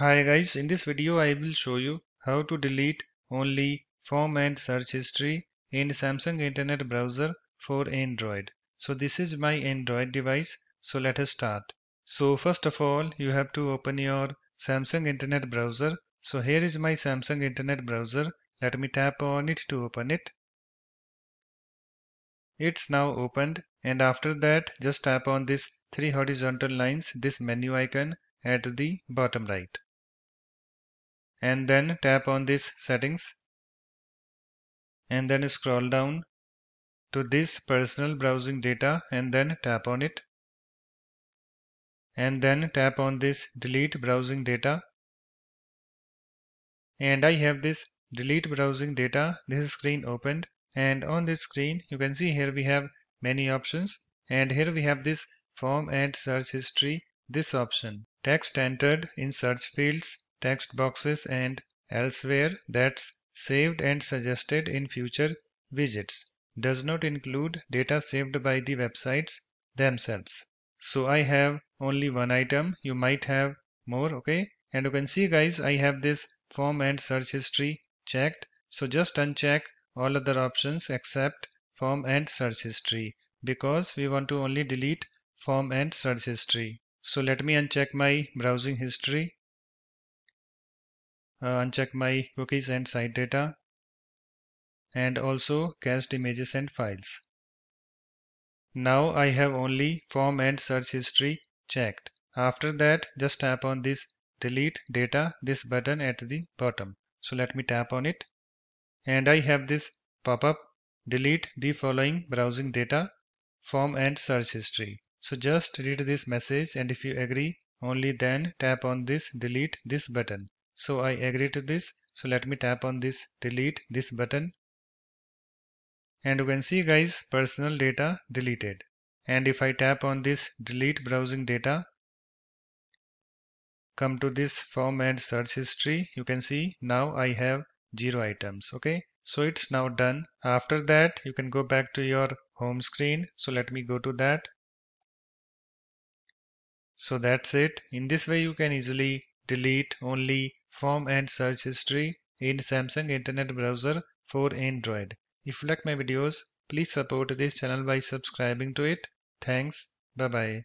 Hi guys, in this video I will show you how to delete only form and search history in Samsung Internet browser for Android. So this is my Android device, so let us start. So first of all you have to open your Samsung Internet browser. So here is my Samsung Internet browser. Let me tap on it to open it. It's now opened, and after that just tap on this three horizontal lines, this menu icon at the bottom right, and then tap on this settings, and then scroll down to this personal browsing data and then tap on it, and then tap on this delete browsing data. And I have this delete browsing data, this screen opened, and on this screen you can see here we have many options, and here we have this form and search history, this option. Text entered in search fields, text boxes and elsewhere that's saved and suggested in future widgets does not include data saved by the websites themselves. So I have only one item, you might have more, okay? And you can see guys, I have this form and search history checked. So just uncheck all other options except form and search history, because we want to only delete form and search history. So let me uncheck my browsing history, uncheck my cookies and site data, and also cached images and files. Now I have only form and search history checked. After that just tap on this delete data, this button at the bottom. So let me tap on it, and I have this pop-up, delete the following browsing data, form and search history. So just read this message, and if you agree, only then tap on this delete this button. So I agree to this. So let me tap on this delete this button. And you can see guys, personal data deleted. And if I tap on this delete browsing data, come to this form and search history, you can see now I have 0 items, okay? So it's now done. After that, you can go back to your home screen. So let me go to that. So that's it. In this way you can easily delete only form and search history in Samsung Internet browser for Android. If you like my videos, please support this channel by subscribing to it. Thanks. Bye bye.